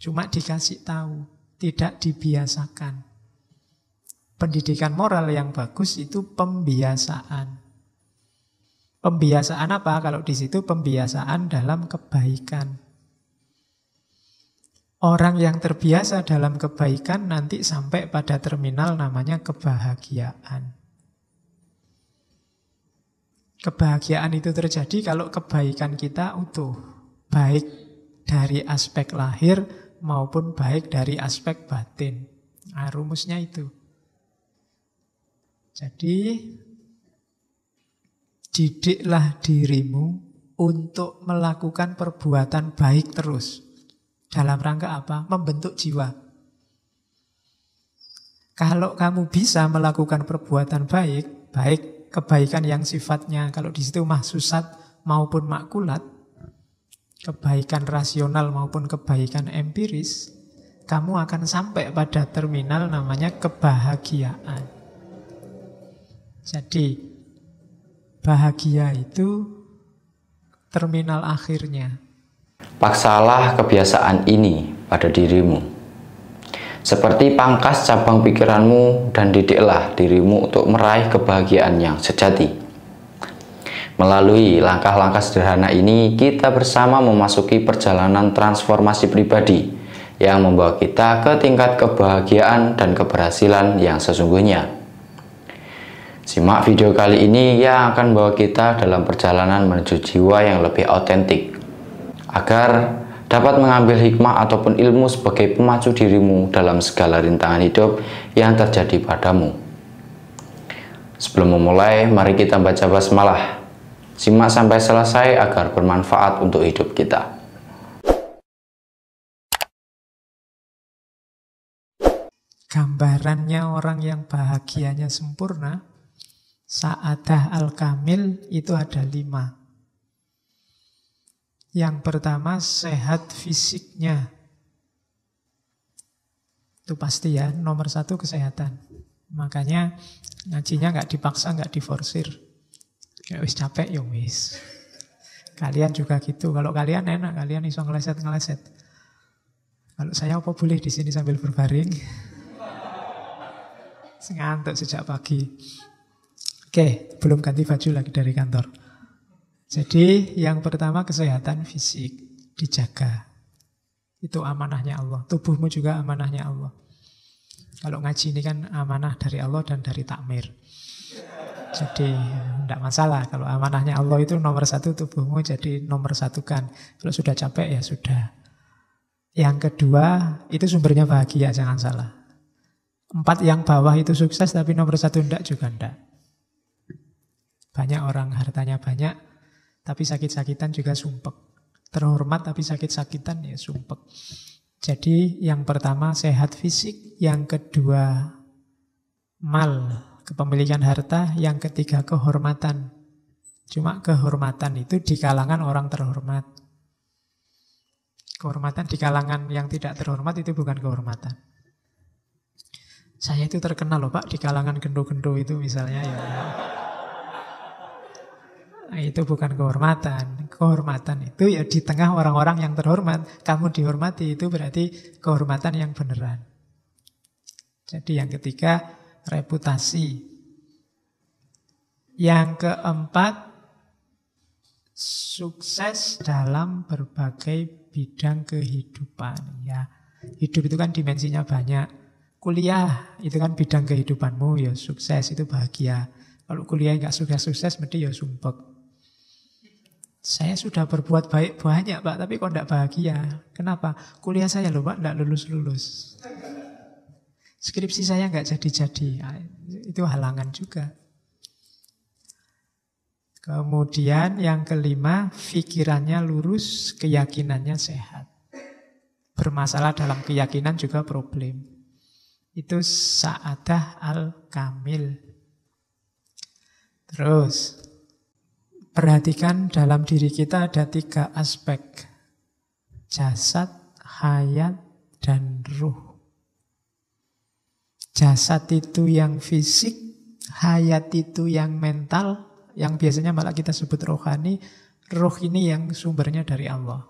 Cuma dikasih tahu, tidak dibiasakan. Pendidikan moral yang bagus itu pembiasaan. Pembiasaan apa? Kalau di situ pembiasaan dalam kebaikan. Orang yang terbiasa dalam kebaikan nanti sampai pada terminal namanya kebahagiaan. Kebahagiaan itu terjadi kalau kebaikan kita utuh. Baik dari aspek lahir maupun baik dari aspek batin. Nah, rumusnya itu. Jadi, didiklah dirimu untuk melakukan perbuatan baik terus. Dalam rangka apa? Membentuk jiwa. Kalau kamu bisa melakukan perbuatan baik, baik kebaikan yang sifatnya, kalau di situ mahsusat maupun makulat, kebaikan rasional maupun kebaikan empiris, kamu akan sampai pada terminal namanya kebahagiaan. Jadi, bahagia itu terminal akhirnya. Paksalah kebiasaan ini pada dirimu, seperti pangkas cabang pikiranmu dan didiklah dirimu untuk meraih kebahagiaan yang sejati. Melalui langkah-langkah sederhana ini, kita bersama memasuki perjalanan transformasi pribadi yang membawa kita ke tingkat kebahagiaan dan keberhasilan yang sesungguhnya. Simak video kali ini yang akan membawa kita dalam perjalanan menuju jiwa yang lebih otentik, agar dapat mengambil hikmah ataupun ilmu sebagai pemacu dirimu dalam segala rintangan hidup yang terjadi padamu. Sebelum memulai, mari kita baca basmalah. Simak sampai selesai agar bermanfaat untuk hidup kita. Gambarannya orang yang bahagianya sempurna, sa'adah al-kamil itu ada 5. Yang pertama, sehat fisiknya. Itu pasti ya, nomor 1 kesehatan. Makanya ngajinya nggak dipaksa, nggak diforsir. Ya wis capek, ya wis. Kalian juga gitu. Kalau kalian enak, kalian iso ngeleset-ngeleset. Kalau saya apa boleh di sini sambil berbaring? Ngantuk sejak pagi. Oke, belum ganti baju lagi dari kantor. Jadi yang pertama kesehatan fisik, dijaga. Itu amanahnya Allah, tubuhmu juga amanahnya Allah. Kalau ngaji ini kan amanah dari Allah dan dari takmir. Jadi tidak masalah, kalau amanahnya Allah itu nomor 1 tubuhmu, jadi nomor 1-kan. Kalau sudah capek ya sudah. Yang kedua, itu sumbernya bahagia, jangan salah. 4 yang bawah itu sukses tapi nomor 1 enggak juga enggak. Banyak orang hartanya banyak, tapi sakit-sakitan juga sumpek. Terhormat tapi sakit-sakitan ya sumpek. Jadi yang pertama sehat fisik, yang kedua mal, kepemilikan harta, yang ketiga kehormatan. Cuma kehormatan itu di kalangan orang terhormat. Kehormatan di kalangan yang tidak terhormat itu bukan kehormatan. Saya itu terkenal loh Pak di kalangan gendo-gendo itu misalnya ya. Nah, itu bukan kehormatan. Kehormatan itu ya di tengah orang-orang yang terhormat. Kamu dihormati itu berarti kehormatan yang beneran. Jadi yang ketiga reputasi. Yang keempat sukses dalam berbagai bidang kehidupan. Ya, hidup itu kan dimensinya banyak. Kuliah itu kan bidang kehidupanmu ya sukses, itu bahagia. Kalau kuliah nggak sukses-sukses mesti ya sumpek. Saya sudah berbuat baik banyak Pak, tapi kok enggak bahagia. Kenapa? Kuliah saya loh Pak, enggak lulus-lulus. Skripsi saya enggak jadi-jadi. Itu halangan juga. Kemudian yang kelima, pikirannya lurus, keyakinannya sehat. Bermasalah dalam keyakinan juga problem. Itu sa'adah al-kamil. Terus, perhatikan dalam diri kita ada 3 aspek. Jasad, hayat, dan ruh. Jasad itu yang fisik, hayat itu yang mental, yang biasanya malah kita sebut rohani. Ruh ini yang sumbernya dari Allah.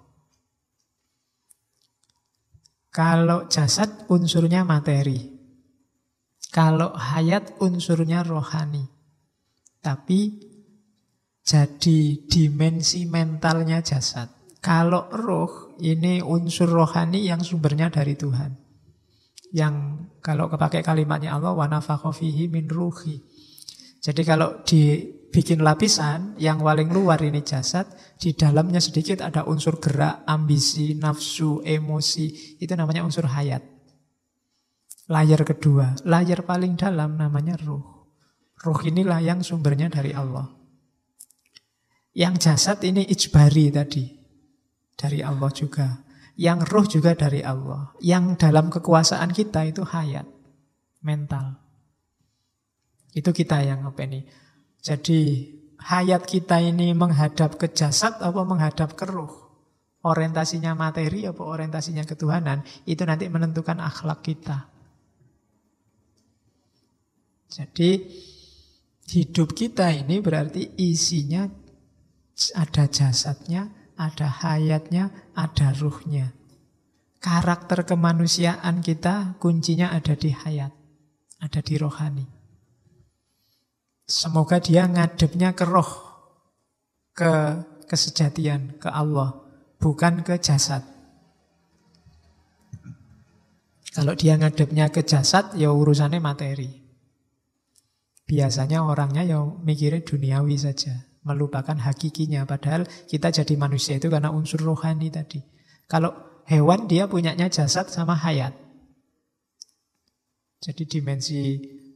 Kalau jasad unsurnya materi, kalau hayat unsurnya rohani. Tapi jadi dimensi mentalnya jasad. Kalau roh ini unsur rohani yang sumbernya dari Tuhan. Yang kalau kepakai kalimatnya Allah, wa nafakha fihi min ruhi. Jadi kalau dibikin lapisan, yang paling luar ini jasad, di dalamnya sedikit ada unsur gerak, ambisi, nafsu, emosi, itu namanya unsur hayat. Layar kedua, layar paling dalam namanya ruh. Ruh inilah yang sumbernya dari Allah. Yang jasad ini ijbari tadi, dari Allah juga. Yang roh juga dari Allah. Yang dalam kekuasaan kita itu hayat, mental. Itu kita yang apa ini? Jadi hayat kita ini menghadap ke jasad apa menghadap ke roh? Orientasinya materi apa orientasinya ketuhanan? Itu nanti menentukan akhlak kita. Jadi hidup kita ini berarti isinya ada jasadnya, ada hayatnya, ada ruhnya. Karakter kemanusiaan kita kuncinya ada di hayat, ada di rohani. Semoga dia ngadepnya ke roh, ke kesejatian, ke Allah, bukan ke jasad. Kalau dia ngadepnya ke jasad, ya urusannya materi. Biasanya orangnya ya mikirnya duniawi saja, melupakan hakikinya. Padahal kita jadi manusia itu karena unsur rohani tadi. Kalau hewan dia punyanya jasad sama hayat. Jadi dimensi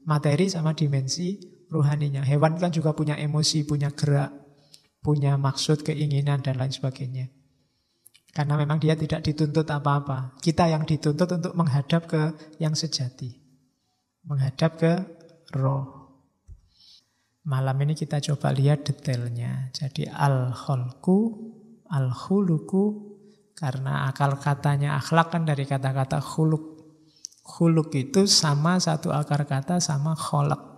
materi sama dimensi rohaninya. Hewan kan juga punya emosi, punya gerak, punya maksud, keinginan dan lain sebagainya. Karena memang dia tidak dituntut apa-apa. Kita yang dituntut untuk menghadap ke yang sejati, menghadap ke roh. Malam ini kita coba lihat detailnya. Jadi al-kholku, al-khuluku, karena akar katanya akhlak kan dari kata-kata khuluk. Khuluk itu sama, satu akar kata sama kholak.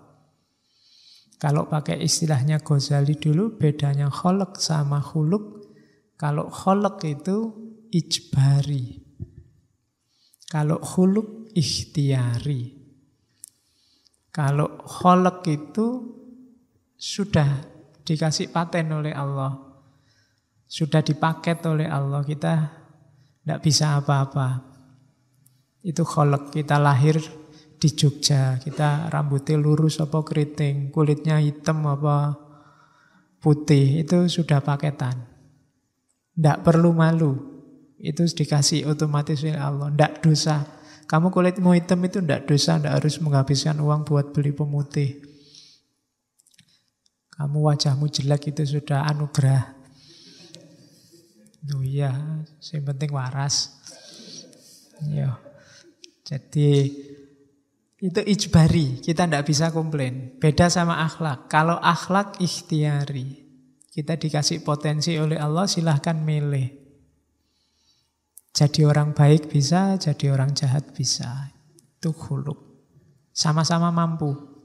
Kalau pakai istilahnya Ghazali dulu, bedanya kholak sama khuluk. Kalau kholak itu ijbari, kalau khuluk ikhtiari. Kalau kholak itu sudah dikasih paten oleh Allah, sudah dipaket oleh Allah, kita tidak bisa apa-apa. Itu kholak, kita lahir di Jogja, kita rambutnya lurus apa keriting, kulitnya hitam apa putih, itu sudah paketan. Tidak perlu malu, itu dikasih otomatis oleh Allah, tidak dosa. Kamu kulitmu hitam itu tidak dosa, tidak harus menghabiskan uang buat beli pemutih. Kamu wajahmu jelek itu sudah anugerah. Oh iya, yang penting waras. Yo. Jadi itu ijbari, kita tidak bisa komplain. Beda sama akhlak. Kalau akhlak ikhtiari, kita dikasih potensi oleh Allah, silahkan milih. Jadi orang baik bisa, jadi orang jahat bisa. Itu khuluk. Sama-sama mampu.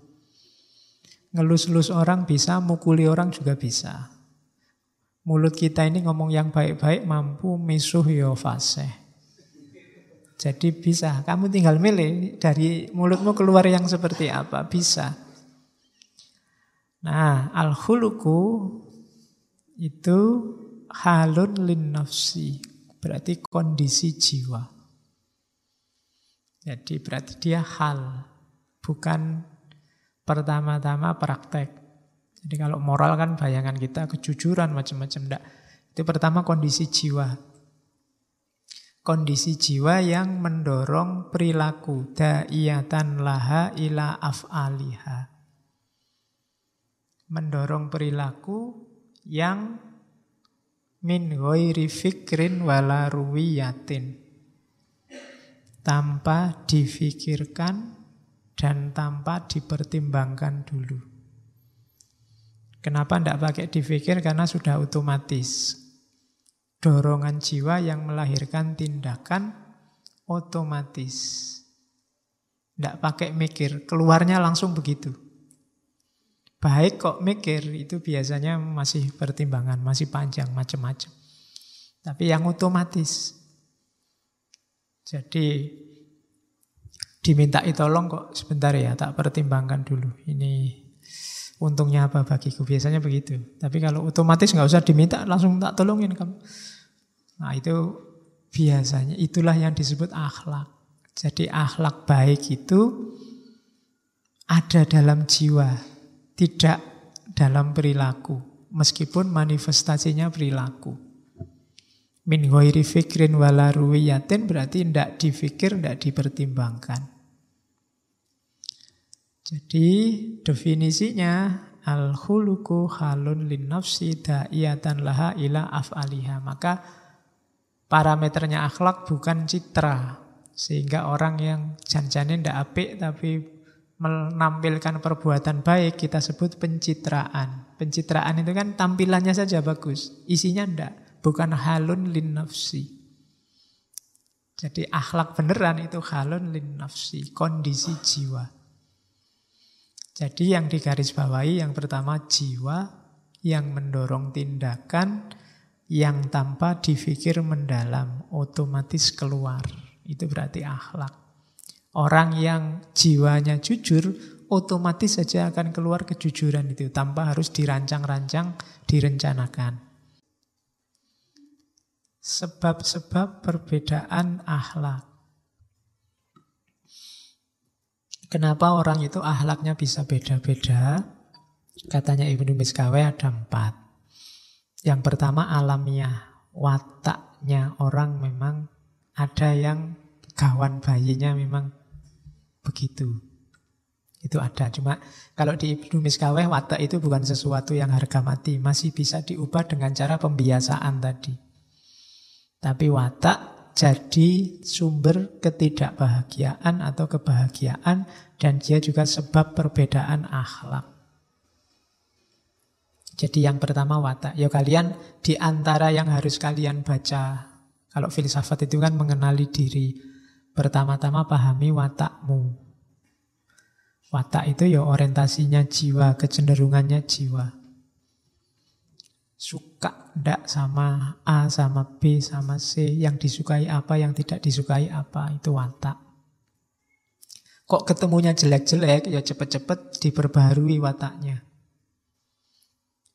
Ngelus-elus orang bisa, mukuli orang juga bisa. Mulut kita ini ngomong yang baik-baik, mampu, misuh yo fasih. Jadi bisa, kamu tinggal milih dari mulutmu keluar yang seperti apa, bisa. Nah, al-khuluku itu halun lin nafsi, berarti kondisi jiwa. Jadi berarti dia hal, bukan pertama-tama praktek. Jadi kalau moral kan bayangan kita kejujuran macam-macam, enggak. Itu pertama kondisi jiwa. Kondisi jiwa yang mendorong perilaku, da'iyatan laha ila af'aliha. Mendorong perilaku yang min ghairi fikrin wala ruwiyatin. Tanpa difikirkan dan tanpa dipertimbangkan dulu. Kenapa tidak pakai dipikir? Karena sudah otomatis. Dorongan jiwa yang melahirkan tindakan otomatis. Tidak pakai mikir, keluarnya langsung begitu. Baik kok mikir, itu biasanya masih pertimbangan, masih panjang, macam-macam. Tapi yang otomatis. Jadi dimintai tolong kok, sebentar ya, tak pertimbangkan dulu. Ini untungnya apa bagiku, biasanya begitu. Tapi kalau otomatis nggak usah diminta, langsung tak tolongin kamu. Nah itu biasanya, itulah yang disebut akhlak. Jadi akhlak baik itu ada dalam jiwa, tidak dalam perilaku. Meskipun manifestasinya perilaku. Min ghairi fikrin wala ruwiyatin berarti tidak difikir, tidak dipertimbangkan. Jadi definisinya al-khuluqu halun lin nafsi da'iyatan laha ila af'aliha. Maka parameternya akhlak bukan citra. Sehingga orang yang janjane ndak apik tapi menampilkan perbuatan baik kita sebut pencitraan. Pencitraan itu kan tampilannya saja bagus, isinya ndak. Bukan halun lin nafsi. Jadi akhlak beneran itu halun lin nafsi, kondisi jiwa. Jadi yang digarisbawahi yang pertama jiwa yang mendorong tindakan yang tanpa difikir mendalam, otomatis keluar. Itu berarti akhlak. Orang yang jiwanya jujur otomatis saja akan keluar kejujuran itu tanpa harus dirancang-rancang, direncanakan. Sebab-sebab perbedaan akhlak. Kenapa orang itu akhlaknya bisa beda-beda? Katanya Ibnu Miskawaih ada 4. Yang pertama alamiah, wataknya orang memang ada yang gawan bayinya memang begitu. Itu ada, cuma kalau di Ibnu Miskawaih watak itu bukan sesuatu yang harga mati, masih bisa diubah dengan cara pembiasaan tadi. Tapi watak jadi sumber ketidakbahagiaan atau kebahagiaan dan dia juga sebab perbedaan akhlak. Jadi yang pertama watak. Ya kalian diantara yang harus kalian baca. Kalau filsafat itu kan mengenali diri. Pertama-tama pahami watakmu. Watak itu ya orientasinya jiwa, kecenderungannya jiwa. Suka ndak sama A, sama B, sama C, yang disukai apa, yang tidak disukai apa, itu watak. Kok ketemunya jelek-jelek, ya cepet-cepet diperbaharui wataknya.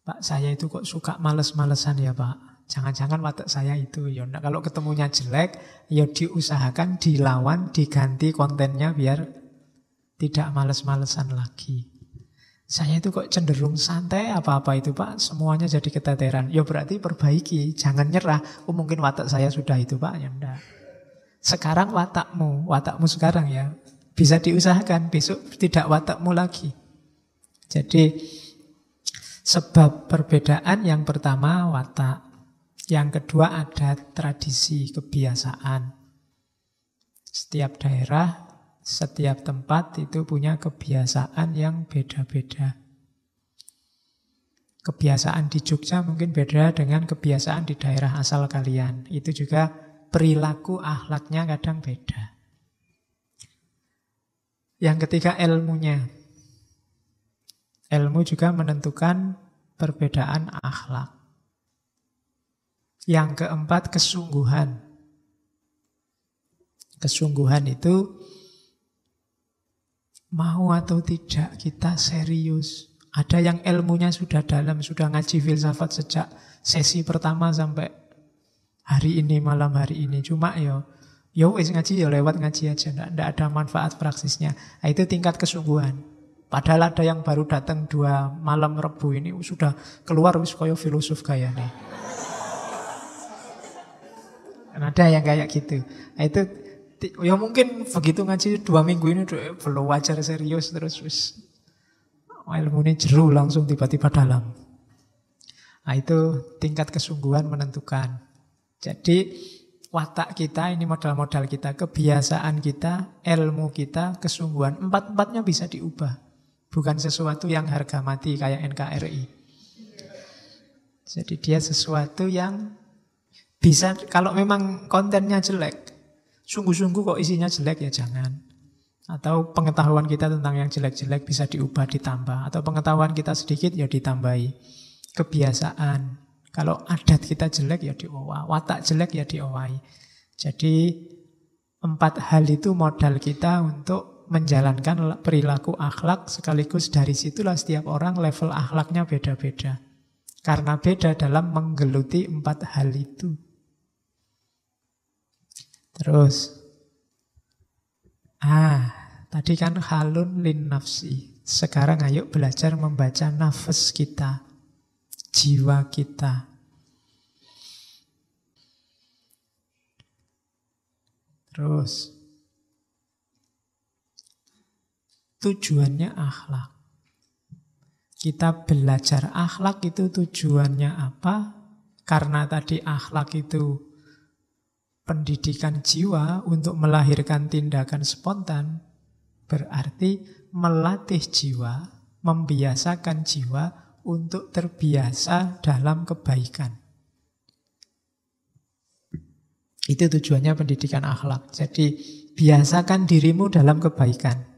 Pak, saya itu kok suka males-malesan ya Pak, jangan-jangan watak saya itu. Ya ndak, kalau ketemunya jelek, ya diusahakan, dilawan, diganti kontennya biar tidak males-malesan lagi. Saya itu kok cenderung santai, apa-apa itu Pak, semuanya jadi keteteran. Ya berarti perbaiki, jangan nyerah. Oh mungkin watak saya sudah itu Pak, ya enggak. Sekarang watakmu sekarang ya. Bisa diusahakan, besok tidak watakmu lagi. Jadi sebab perbedaan yang pertama watak. Yang kedua ada tradisi, kebiasaan. Setiap daerah, setiap tempat itu punya kebiasaan yang beda-beda. Kebiasaan di Jogja mungkin beda dengan kebiasaan di daerah asal kalian. Itu juga perilaku akhlaknya kadang beda. Yang ketiga ilmunya. Ilmu juga menentukan perbedaan akhlak. Yang keempat kesungguhan. Kesungguhan itu mau atau tidak kita serius. Ada yang ilmunya sudah dalam, sudah ngaji filsafat sejak sesi pertama sampai hari ini, malam hari ini. Cuma yo ngaji ya lewat ngaji aja, ndak ada manfaat praktisnya. Nah, itu tingkat kesungguhan. Padahal ada yang baru datang 2 malam Rebu ini sudah keluar wis koyo filosof gayane. Ada yang kayak gitu. Nah, itu ya mungkin begitu ngaji 2 minggu ini belum wajar serius terus ilmu ini jeru langsung tiba-tiba dalam. Nah itu tingkat kesungguhan menentukan. Jadi watak kita ini modal-modal kita, kebiasaan kita, ilmu kita, kesungguhan. 4-4-nya bisa diubah. Bukan sesuatu yang harga mati kayak NKRI. Jadi dia sesuatu yang bisa, kalau memang kontennya jelek, sungguh-sungguh kok isinya jelek ya jangan. Atau pengetahuan kita tentang yang jelek-jelek bisa diubah, ditambah. Atau pengetahuan kita sedikit ya ditambahi. Kebiasaan. Kalau adat kita jelek ya diowahi. Watak jelek ya diowahi. Jadi Empat hal itu modal kita untuk menjalankan perilaku akhlak, sekaligus dari situlah setiap orang level akhlaknya beda-beda. Karena beda dalam menggeluti empat hal itu. Terus, tadi kan halun lin nafsi. Sekarang ayo belajar membaca nafas kita, jiwa kita. Terus, tujuannya akhlak. Kita belajar akhlak itu tujuannya apa? Karena tadi akhlak itu pendidikan jiwa untuk melahirkan tindakan spontan. Berarti melatih jiwa, membiasakan jiwa untuk terbiasa dalam kebaikan. Itu tujuannya pendidikan akhlak. Jadi biasakan dirimu dalam kebaikan.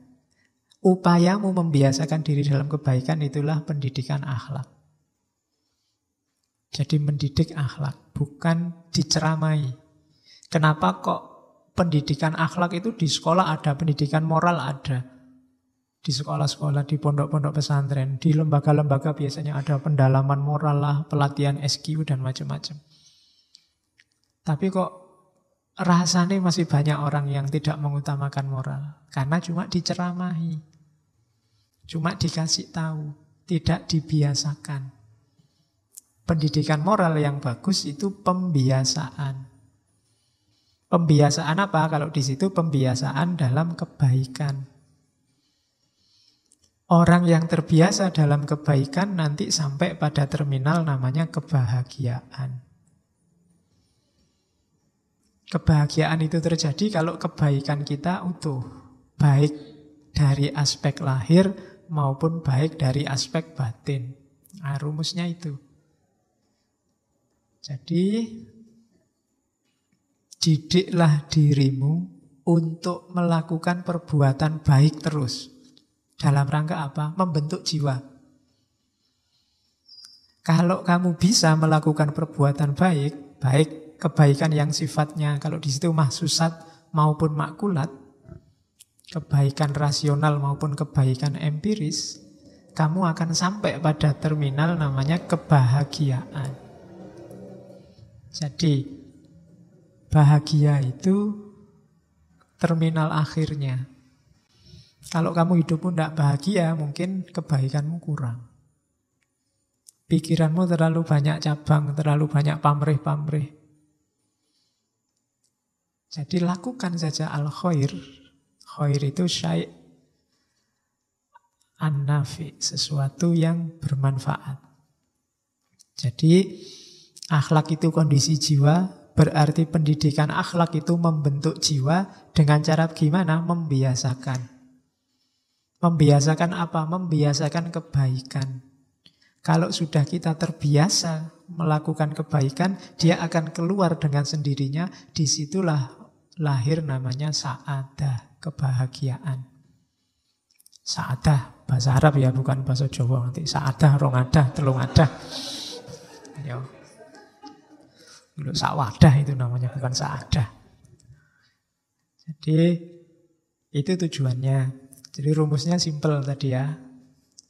Upayamu membiasakan diri dalam kebaikan itulah pendidikan akhlak. Jadi mendidik akhlak, bukan diceramai. Kenapa kok pendidikan akhlak itu di sekolah ada, pendidikan moral ada. Di sekolah-sekolah, di pondok-pondok pesantren, di lembaga-lembaga biasanya ada pendalaman moral lah, pelatihan SQ dan macam-macam. Tapi kok rasanya masih banyak orang yang tidak mengutamakan moral. Karena cuma diceramahi. Cuma dikasih tahu. Tidak dibiasakan. Pendidikan moral yang bagus itu pembiasaan. Pembiasaan apa? Kalau di situ pembiasaan dalam kebaikan. Orang yang terbiasa dalam kebaikan nanti sampai pada terminal namanya kebahagiaan. Kebahagiaan itu terjadi kalau kebaikan kita utuh. Baik dari aspek lahir maupun baik dari aspek batin. Nah, rumusnya itu. Jadi, didiklah dirimu untuk melakukan perbuatan baik terus. Dalam rangka apa? Membentuk jiwa. Kalau kamu bisa melakukan perbuatan baik, kebaikan yang sifatnya kalau di situ mahsusat maupun makulat, kebaikan rasional maupun kebaikan empiris, kamu akan sampai pada terminal namanya kebahagiaan. Jadi bahagia itu terminal akhirnya. Kalau kamu hidupmu tidak bahagia, mungkin kebaikanmu kurang. Pikiranmu terlalu banyak cabang, terlalu banyak pamrih-pamrih. Jadi lakukan saja al-khair. Khair itu syai' an-nafi, sesuatu yang bermanfaat. Jadi akhlak itu kondisi jiwa, berarti pendidikan akhlak itu membentuk jiwa dengan cara gimana? Membiasakan. Membiasakan apa? Membiasakan kebaikan. Kalau sudah kita terbiasa melakukan kebaikan, dia akan keluar dengan sendirinya. Disitulah lahir namanya sa'adah, kebahagiaan. Sa'adah, bahasa Arab ya, bukan bahasa Jawa. Nanti sa'adah, rongadah, telungadah. Sa'wadah itu namanya, bukan sa'adah. Jadi itu tujuannya. Jadi rumusnya simpel tadi ya.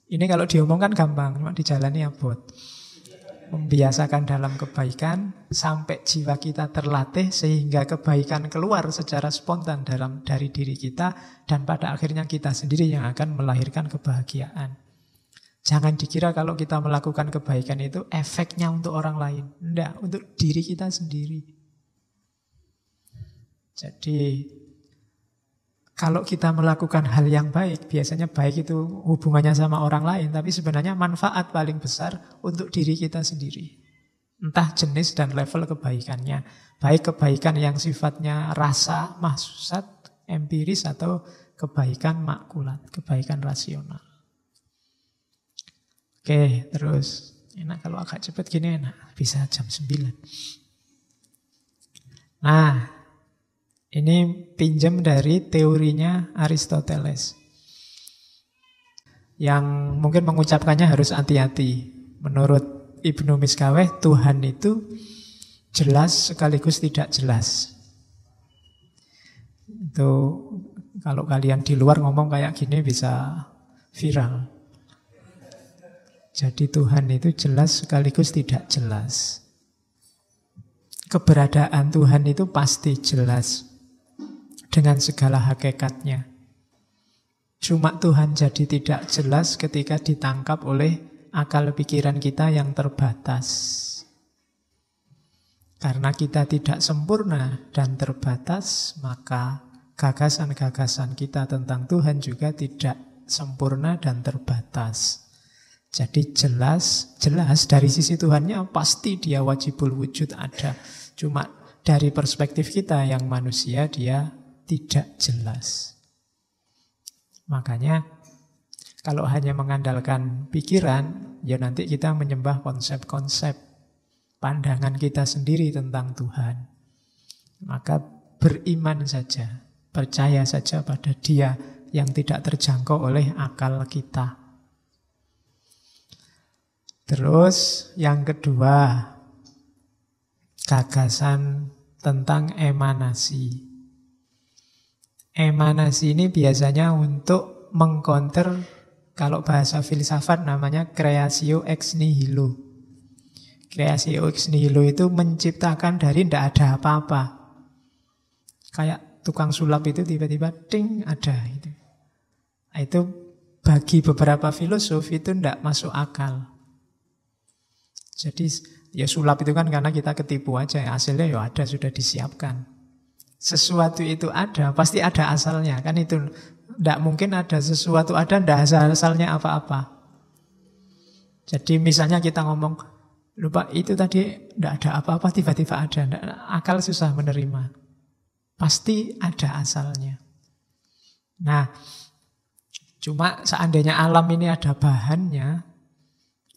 Ini kalau diomongkan gampang, cuma dijalani abot. Membiasakan dalam kebaikan sampai jiwa kita terlatih sehingga kebaikan keluar secara spontan dari diri kita, dan pada akhirnya kita sendiri yang akan melahirkan kebahagiaan. Jangan dikira kalau kita melakukan kebaikan itu efeknya untuk orang lain. Enggak, untuk diri kita sendiri. Jadi kalau kita melakukan hal yang baik, biasanya baik itu hubungannya sama orang lain, tapi sebenarnya manfaat paling besar untuk diri kita sendiri. Entah jenis dan level kebaikannya. Baik kebaikan yang sifatnya rasa, mahsusat, empiris, atau kebaikan makulat, kebaikan rasional. Oke, terus. Enak kalau agak cepat gini, enak. Bisa jam 9. Nah, ini pinjam dari teorinya Aristoteles. Yang mungkin mengucapkannya harus hati-hati. Menurut Ibnu Miskawaih, Tuhan itu jelas sekaligus tidak jelas. Itu kalau kalian di luar ngomong kayak gini bisa viral. Jadi Tuhan itu jelas sekaligus tidak jelas. Keberadaan Tuhan itu pasti jelas dengan segala hakikatnya. Cuma Tuhan jadi tidak jelas ketika ditangkap oleh akal pikiran kita yang terbatas. Karena kita tidak sempurna dan terbatas, maka gagasan-gagasan kita tentang Tuhan juga tidak sempurna dan terbatas. Jadi jelas dari sisi Tuhannya pasti dia wajibul wujud ada. Cuma dari perspektif kita yang manusia dia tidak jelas. Makanya kalau hanya mengandalkan pikiran, ya nanti kita menyembah konsep-konsep pandangan kita sendiri tentang Tuhan. Maka beriman saja, percaya saja pada Dia yang tidak terjangkau oleh akal kita. Terus yang kedua, gagasan tentang emanasi. Emanasi ini biasanya untuk mengkonter, kalau bahasa filsafat namanya creatio ex nihilo. Creatio ex nihilo itu menciptakan dari tidak ada apa-apa. Kayak tukang sulap itu tiba-tiba ting ada. Itu bagi beberapa filosof itu tidak masuk akal. Jadi ya sulap itu kan karena kita ketipu aja, hasilnya ya ada, sudah disiapkan. Sesuatu itu ada, pasti ada asalnya, kan itu tidak mungkin ada sesuatu ada, tidak asalnya apa-apa. Jadi misalnya kita ngomong, lupa itu tadi tidak ada apa-apa, tiba-tiba ada, akal susah menerima. Pasti ada asalnya. Nah, cuma seandainya alam ini ada bahannya,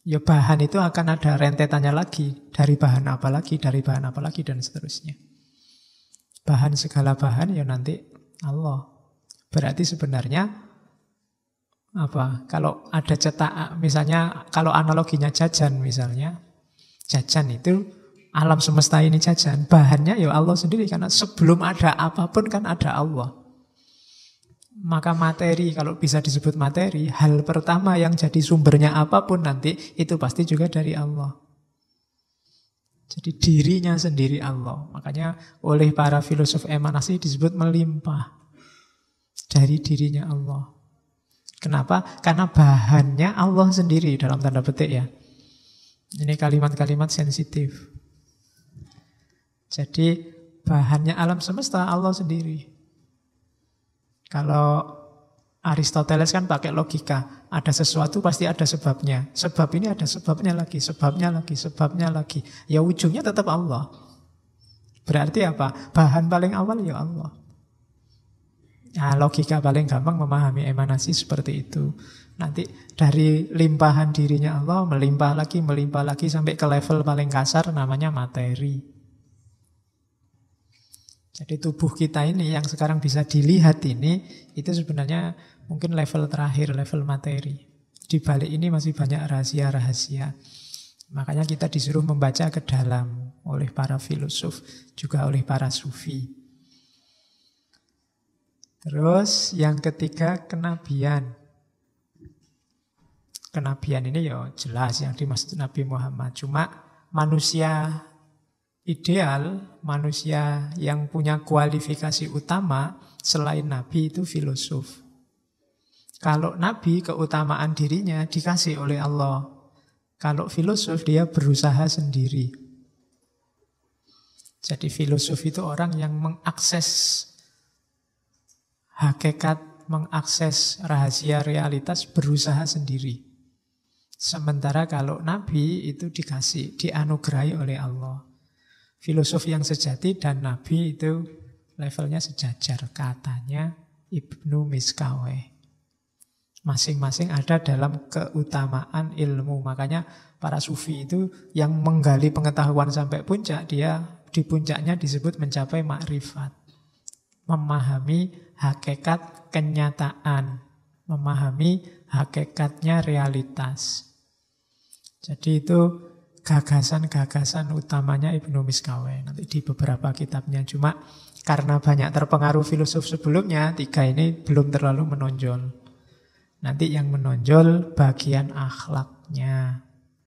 ya bahan itu akan ada rentetannya lagi, dari bahan apa lagi, dari bahan apa lagi, dan seterusnya. Bahan segala bahan ya nanti Allah. Berarti sebenarnya apa? Kalau ada cetak, misalnya kalau analoginya jajan misalnya, jajan itu alam semesta ini jajan. Bahannya ya Allah sendiri, karena sebelum ada apapun kan ada Allah. Maka materi, kalau bisa disebut materi, hal pertama yang jadi sumbernya apapun nanti, itu pasti juga dari Allah. Jadi dirinya sendiri Allah. Makanya oleh para filosof emanasi disebut melimpah dari dirinya Allah. Kenapa? Karena bahannya Allah sendiri, dalam tanda petik ya. Ini kalimat-kalimat sensitif. Jadi bahannya alam semesta Allah sendiri. Kalau Aristoteles kan pakai logika, ada sesuatu pasti ada sebabnya. Sebab ini ada sebabnya lagi, sebabnya lagi, sebabnya lagi. Ya ujungnya tetap Allah. Berarti apa? Bahan paling awal ya Allah. Nah, logika paling gampang memahami emanasi seperti itu. Nanti dari limpahan dirinya Allah melimpah lagi sampai ke level paling kasar namanya materi. Jadi tubuh kita ini yang sekarang bisa dilihat ini, itu sebenarnya mungkin level terakhir, level materi. Di balik ini masih banyak rahasia-rahasia. Makanya kita disuruh membaca ke dalam oleh para filosof, juga oleh para sufi. Terus yang ketiga, kenabian. Kenabian ini ya jelas yang dimaksud Nabi Muhammad. Cuma manusia ideal, manusia yang punya kualifikasi utama selain Nabi itu filosof. Kalau Nabi keutamaan dirinya dikasih oleh Allah. Kalau filosof dia berusaha sendiri. Jadi filosof itu orang yang mengakses hakikat, mengakses rahasia realitas berusaha sendiri. Sementara kalau Nabi itu dikasih, dianugerahi oleh Allah. Filosof yang sejati dan Nabi itu levelnya sejajar, katanya Ibnu Miskawaih. Masing-masing ada dalam keutamaan ilmu. Makanya para sufi itu yang menggali pengetahuan sampai puncak, dia di puncaknya disebut mencapai makrifat. Memahami hakikat kenyataan, memahami hakikatnya realitas. Jadi itu gagasan-gagasan utamanya Ibnu Miskawaih nanti di beberapa kitabnya. Cuma Karena banyak terpengaruh filosof sebelumnya, tiga ini belum terlalu menonjol. Nanti yang menonjol bagian akhlaknya.